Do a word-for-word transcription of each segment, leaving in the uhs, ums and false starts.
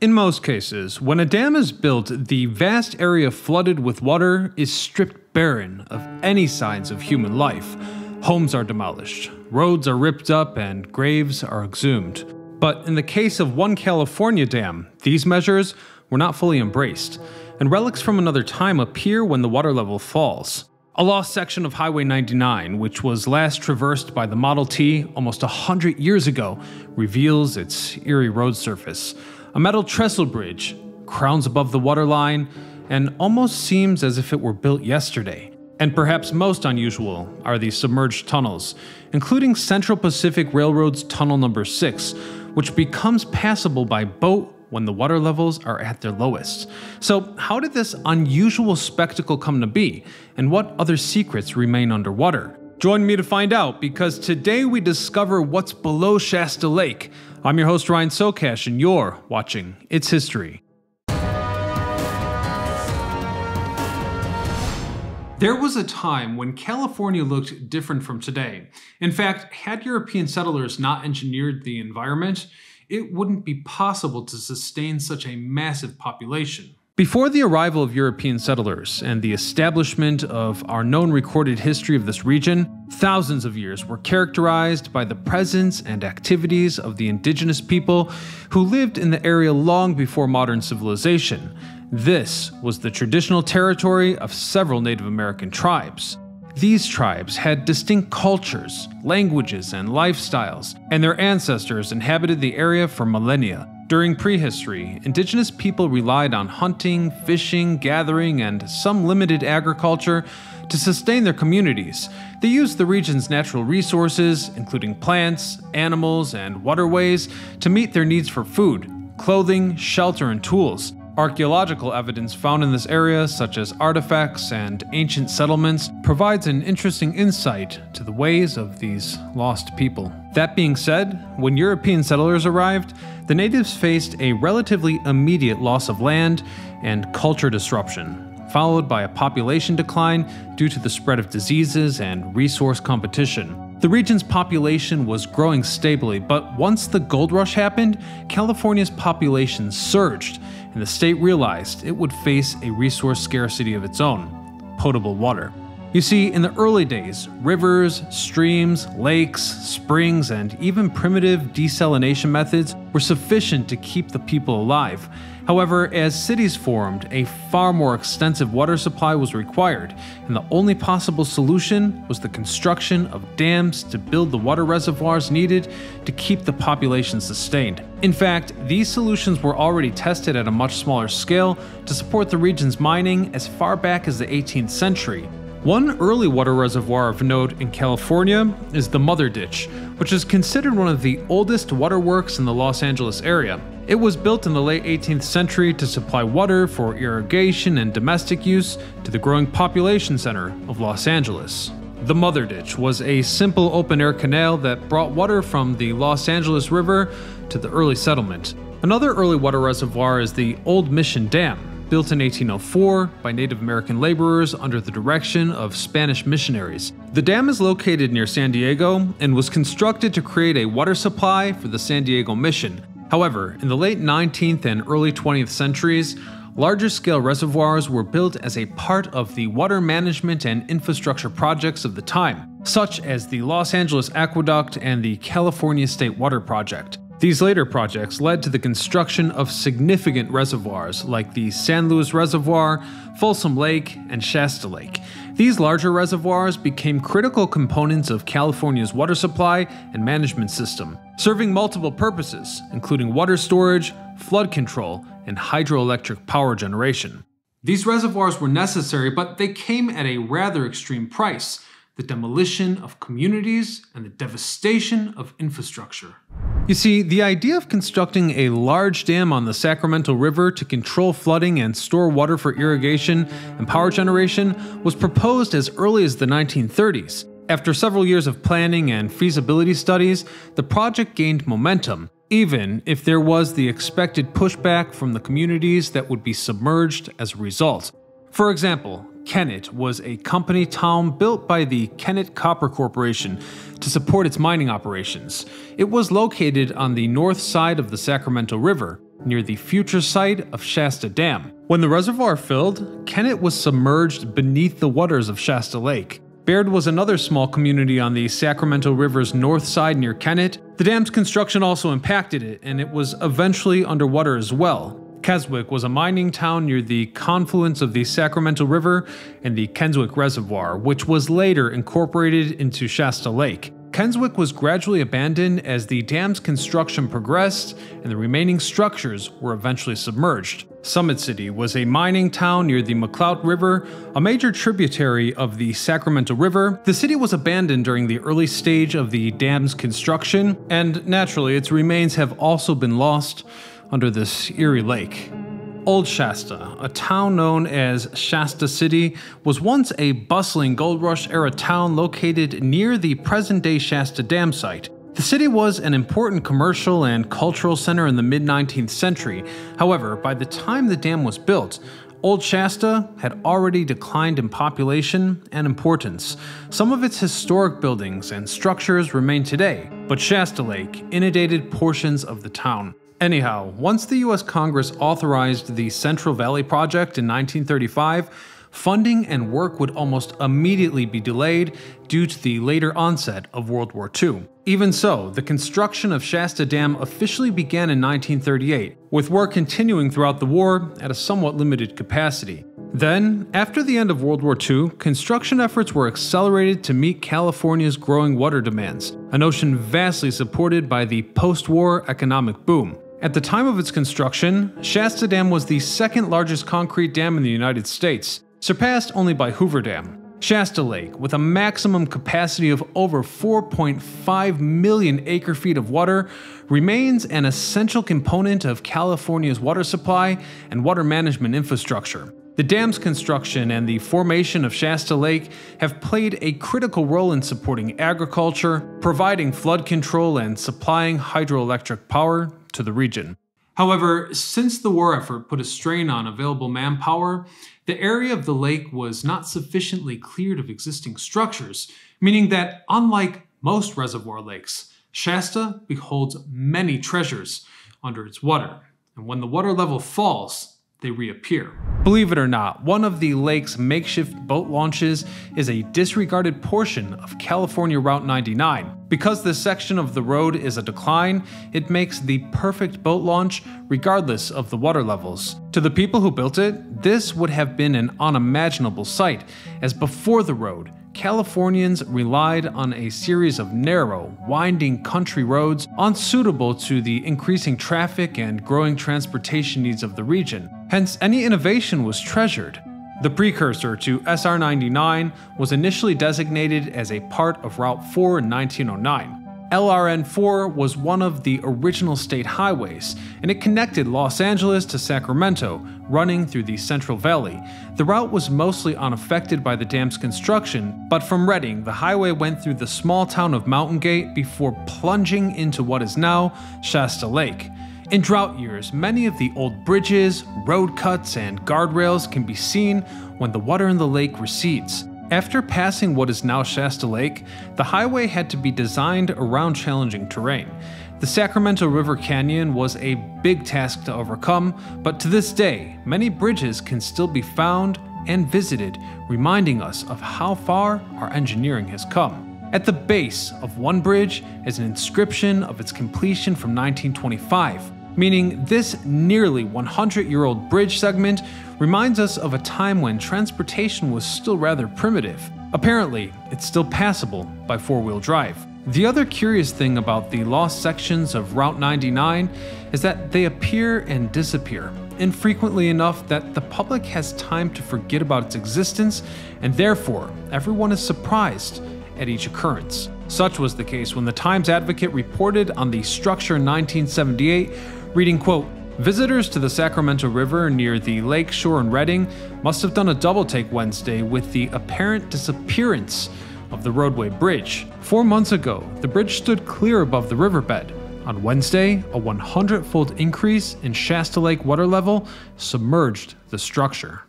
In most cases, when a dam is built, the vast area flooded with water is stripped barren of any signs of human life. Homes are demolished, roads are ripped up, and graves are exhumed. But in the case of one California dam, these measures were not fully embraced, and relics from another time appear when the water level falls. A lost section of Highway ninety-nine, which was last traversed by the Model T almost one hundred years ago, reveals its eerie road surface. A metal trestle bridge crowns above the waterline and almost seems as if it were built yesterday. And perhaps most unusual are the submerged tunnels, including Central Pacific Railroad's Tunnel Number Six, which becomes passable by boat when the water levels are at their lowest. So how did this unusual spectacle come to be, and what other secrets remain underwater? Join me to find out, because today we discover what's below Shasta Lake. I'm your host, Ryan Socash, and you're watching It's History. There was a time when California looked different from today. In fact, had European settlers not engineered the environment, it wouldn't be possible to sustain such a massive population. Before the arrival of European settlers and the establishment of our known recorded history of this region, thousands of years were characterized by the presence and activities of the indigenous people who lived in the area long before modern civilization. This was the traditional territory of several Native American tribes. These tribes had distinct cultures, languages, and lifestyles, and their ancestors inhabited the area for millennia. During prehistory, indigenous people relied on hunting, fishing, gathering, and some limited agriculture to sustain their communities. They used the region's natural resources, including plants, animals, and waterways, to meet their needs for food, clothing, shelter, and tools. Archaeological evidence found in this area, such as artifacts and ancient settlements, provides an interesting insight to the ways of these lost people. That being said, when European settlers arrived, the natives faced a relatively immediate loss of land and culture disruption, followed by a population decline due to the spread of diseases and resource competition. The region's population was growing stably, but once the gold rush happened, California's population surged, and the state realized it would face a resource scarcity of its own: potable water. You see, in the early days, rivers, streams, lakes, springs, and even primitive desalination methods were sufficient to keep the people alive. However, as cities formed, a far more extensive water supply was required, and the only possible solution was the construction of dams to build the water reservoirs needed to keep the population sustained. In fact, these solutions were already tested at a much smaller scale to support the region's mining as far back as the eighteenth century. One early water reservoir of note in California is the Mother Ditch, which is considered one of the oldest waterworks in the Los Angeles area. It was built in the late eighteenth century to supply water for irrigation and domestic use to the growing population center of Los Angeles. The Mother Ditch was a simple open-air canal that brought water from the Los Angeles River to the early settlement. Another early water reservoir is the Old Mission Dam, built in eighteen oh four by Native American laborers under the direction of Spanish missionaries. The dam is located near San Diego and was constructed to create a water supply for the San Diego mission. However, in the late nineteenth and early twentieth centuries, larger scale reservoirs were built as a part of the water management and infrastructure projects of the time, such as the Los Angeles Aqueduct and the California State Water Project. These later projects led to the construction of significant reservoirs like the San Luis Reservoir, Folsom Lake, and Shasta Lake. These larger reservoirs became critical components of California's water supply and management system, serving multiple purposes, including water storage, flood control, and hydroelectric power generation. These reservoirs were necessary, but they came at a rather extreme price: the demolition of communities and the devastation of infrastructure. You see, the idea of constructing a large dam on the Sacramento River to control flooding and store water for irrigation and power generation was proposed as early as the nineteen thirties. After several years of planning and feasibility studies, the project gained momentum, even if there was the expected pushback from the communities that would be submerged as a result. For example, Kennett was a company town built by the Kennett Copper Corporation to support its mining operations. It was located on the north side of the Sacramento River. near the future site of Shasta Dam. When the reservoir filled, Kennett was submerged beneath the waters of Shasta Lake. Baird was another small community on the Sacramento River's north side near Kennett. The dam's construction also impacted it, and it was eventually underwater as well. Keswick was a mining town near the confluence of the Sacramento River and the Keswick Reservoir, which was later incorporated into Shasta Lake. Keswick was gradually abandoned as the dam's construction progressed and the remaining structures were eventually submerged. Summit City was a mining town near the McCloud River, a major tributary of the Sacramento River. The city was abandoned during the early stage of the dam's construction, and naturally its remains have also been lost under this eerie lake. Old Shasta, a town known as Shasta City, was once a bustling gold rush-era town located near the present-day Shasta Dam site. The city was an important commercial and cultural center in the mid nineteenth century. However, by the time the dam was built, Old Shasta had already declined in population and importance. Some of its historic buildings and structures remain today, but Shasta Lake inundated portions of the town. Anyhow, once the U S Congress authorized the Central Valley Project in nineteen thirty-five, funding and work would almost immediately be delayed due to the later onset of World War Two. Even so, the construction of Shasta Dam officially began in nineteen thirty-eight, with work continuing throughout the war at a somewhat limited capacity. Then, after the end of World War Two, construction efforts were accelerated to meet California's growing water demands, a notion vastly supported by the post-war economic boom. At the time of its construction, Shasta Dam was the second largest concrete dam in the United States, surpassed only by Hoover Dam. Shasta Lake, with a maximum capacity of over four point five million acre-feet of water, remains an essential component of California's water supply and water management infrastructure. The dam's construction and the formation of Shasta Lake have played a critical role in supporting agriculture, providing flood control, and supplying hydroelectric power to the region. However, since the war effort put a strain on available manpower, the area of the lake was not sufficiently cleared of existing structures, meaning that, unlike most reservoir lakes, Shasta beholds many treasures under its water, and when the water level falls, they reappear. Believe it or not, one of the lake's makeshift boat launches is a disregarded portion of California Route ninety-nine. Because this section of the road is a decline, it makes the perfect boat launch regardless of the water levels. To the people who built it, this would have been an unimaginable sight, as before the road, Californians relied on a series of narrow, winding country roads unsuitable to the increasing traffic and growing transportation needs of the region. Hence, any innovation was treasured. The precursor to S R ninety-nine was initially designated as a part of Route four in nineteen oh nine. L R N four was one of the original state highways, and it connected Los Angeles to Sacramento, running through the Central Valley. The route was mostly unaffected by the dam's construction, but from Redding, the highway went through the small town of Mountain Gate before plunging into what is now Shasta Lake. In drought years, many of the old bridges, road cuts, and guardrails can be seen when the water in the lake recedes. After passing what is now Shasta Lake, the highway had to be designed around challenging terrain. The Sacramento River Canyon was a big task to overcome, but to this day, many bridges can still be found and visited, reminding us of how far our engineering has come. At the base of one bridge is an inscription of its completion from nineteen twenty-five. Meaning this nearly one hundred year old bridge segment reminds us of a time when transportation was still rather primitive. Apparently, it's still passable by four-wheel drive. The other curious thing about the lost sections of Route ninety-nine is that they appear and disappear, infrequently enough that the public has time to forget about its existence, and therefore, everyone is surprised at each occurrence. Such was the case when the Times Advocate reported on the structure in nineteen seventy-eight, reading, quote, "Visitors to the Sacramento River near the lake shore in Redding must have done a double take Wednesday with the apparent disappearance of the roadway bridge. Four months ago, the bridge stood clear above the riverbed. On Wednesday, a one hundred fold increase in Shasta Lake water level submerged the structure."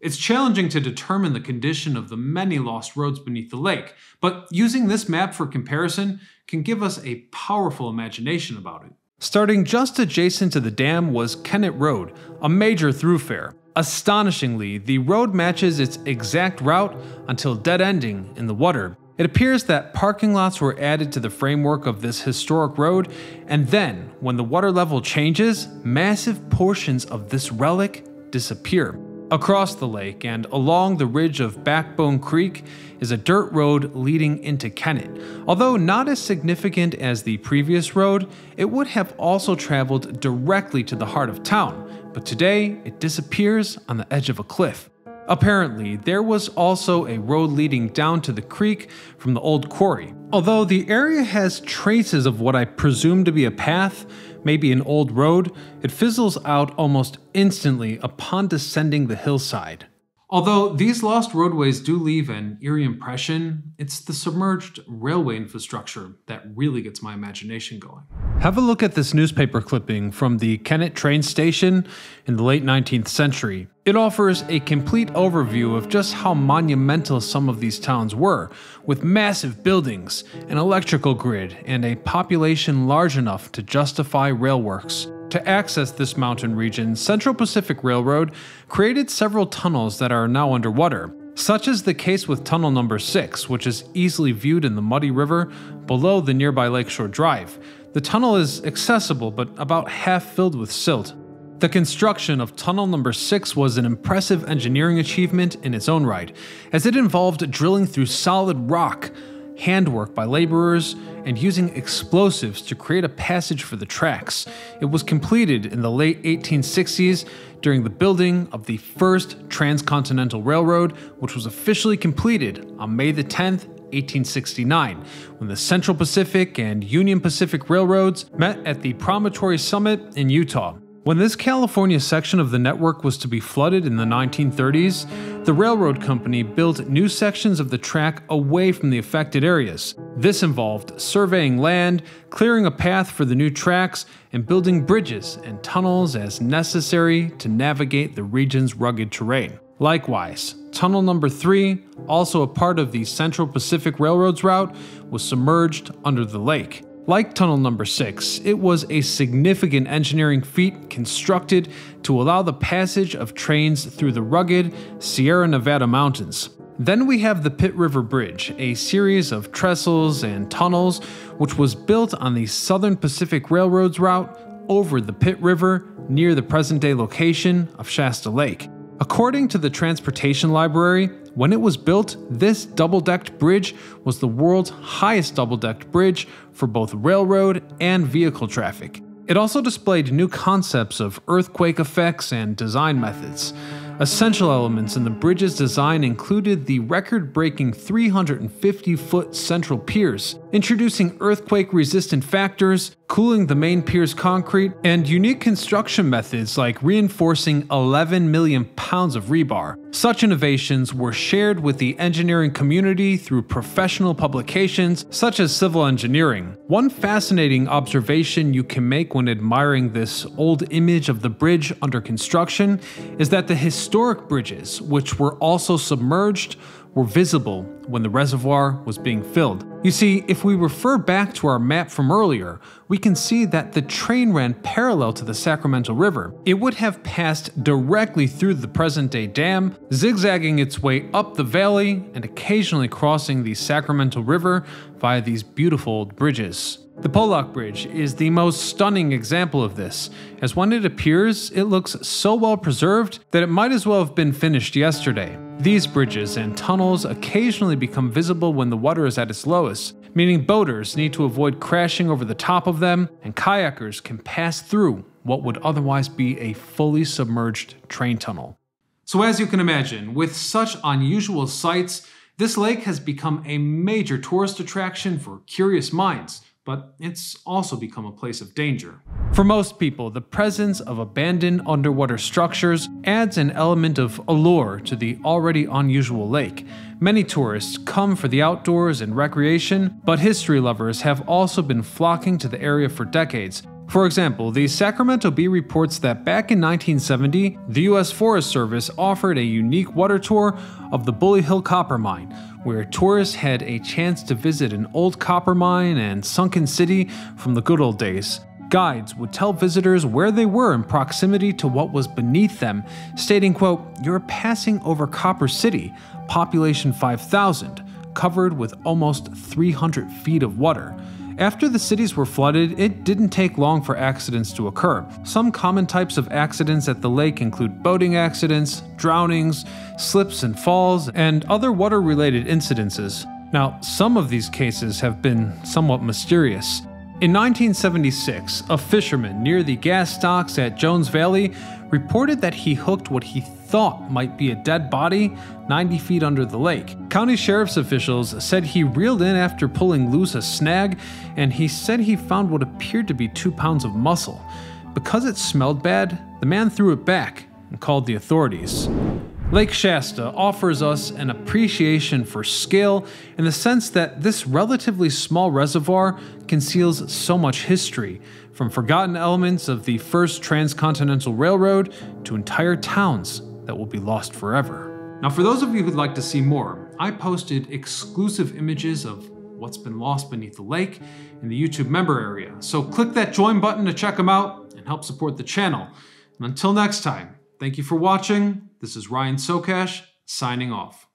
It's challenging to determine the condition of the many lost roads beneath the lake, but using this map for comparison can give us a powerful imagination about it. Starting just adjacent to the dam was Kennett Road, a major thoroughfare. Astonishingly, the road matches its exact route until dead-ending in the water. It appears that parking lots were added to the framework of this historic road, and then, when the water level changes, massive portions of this relic disappear. Across the lake and along the ridge of Backbone Creek is a dirt road leading into Kennett. Although not as significant as the previous road, it would have also traveled directly to the heart of town, but today it disappears on the edge of a cliff. Apparently, there was also a road leading down to the creek from the old quarry. Although the area has traces of what I presume to be a path, maybe an old road, it fizzles out almost instantly upon descending the hillside. Although these lost roadways do leave an eerie impression, it's the submerged railway infrastructure that really gets my imagination going. Have a look at this newspaper clipping from the Kennett train station in the late nineteenth century. It offers a complete overview of just how monumental some of these towns were, with massive buildings, an electrical grid, and a population large enough to justify rail works. To access this mountain region, Central Pacific Railroad created several tunnels that are now underwater, such is the case with Tunnel Number Six, which is easily viewed in the muddy river below the nearby Lakeshore Drive. The tunnel is accessible, but about half filled with silt. The construction of Tunnel Number Six was an impressive engineering achievement in its own right, as it involved drilling through solid rock, handwork by laborers, and using explosives to create a passage for the tracks. It was completed in the late eighteen sixties during the building of the first transcontinental railroad, which was officially completed on May the tenth, eighteen sixty-nine, when the Central Pacific and Union Pacific Railroads met at the Promontory Summit in Utah. When this California section of the network was to be flooded in the nineteen thirties, the railroad company built new sections of the track away from the affected areas. This involved surveying land, clearing a path for the new tracks, and building bridges and tunnels as necessary to navigate the region's rugged terrain. Likewise, Tunnel Number Three, also a part of the Central Pacific Railroad's route, was submerged under the lake. Like Tunnel Number Six, it was a significant engineering feat constructed to allow the passage of trains through the rugged Sierra Nevada mountains. Then we have the Pitt River Bridge, a series of trestles and tunnels which was built on the Southern Pacific Railroad's route over the Pitt River near the present-day location of Shasta Lake. According to the Transportation Library, when it was built, this double-decked bridge was the world's highest double-decked bridge for both railroad and vehicle traffic. It also displayed new concepts of earthquake effects and design methods. Essential elements in the bridge's design included the record-breaking three hundred fifty foot central piers, introducing earthquake-resistant factors, cooling the main pier's concrete, and unique construction methods like reinforcing eleven million pounds of rebar. Such innovations were shared with the engineering community through professional publications such as Civil Engineering. One fascinating observation you can make when admiring this old image of the bridge under construction is that the historic bridges, which were also submerged, were visible when the reservoir was being filled. You see, if we refer back to our map from earlier, we can see that the train ran parallel to the Sacramento River. It would have passed directly through the present-day dam, zigzagging its way up the valley and occasionally crossing the Sacramento River via these beautiful old bridges. The Polak Bridge is the most stunning example of this, as when it appears, it looks so well preserved that it might as well have been finished yesterday. These bridges and tunnels occasionally become visible when the water is at its lowest, meaning boaters need to avoid crashing over the top of them, and kayakers can pass through what would otherwise be a fully submerged train tunnel. So as you can imagine, with such unusual sights, this lake has become a major tourist attraction for curious minds, but it's also become a place of danger. For most people, the presence of abandoned underwater structures adds an element of allure to the already unusual lake. Many tourists come for the outdoors and recreation, but history lovers have also been flocking to the area for decades. For example, the Sacramento Bee reports that back in nineteen seventy, the U S Forest Service offered a unique water tour of the Bully Hill Copper Mine, where tourists had a chance to visit an old copper mine and sunken city from the good old days. Guides would tell visitors where they were in proximity to what was beneath them, stating, quote, "You're passing over Copper City, population five thousand, covered with almost three hundred feet of water." After the cities were flooded, it didn't take long for accidents to occur. Some common types of accidents at the lake include boating accidents, drownings, slips and falls, and other water-related incidences. Now, some of these cases have been somewhat mysterious. In nineteen seventy-six, a fisherman near the gas stocks at Jones Valley reported that he hooked what he thought might be a dead body ninety feet under the lake. County sheriff's officials said he reeled in after pulling loose a snag, and he said he found what appeared to be two pounds of mussel. Because it smelled bad, the man threw it back and called the authorities. Lake Shasta offers us an appreciation for scale in the sense that this relatively small reservoir conceals so much history, from forgotten elements of the first transcontinental railroad to entire towns that will be lost forever. Now, for those of you who'd like to see more, I posted exclusive images of what's been lost beneath the lake in the YouTube member area, so click that join button to check them out and help support the channel. And until next time, thank you for watching. This is Ryan Socash, signing off.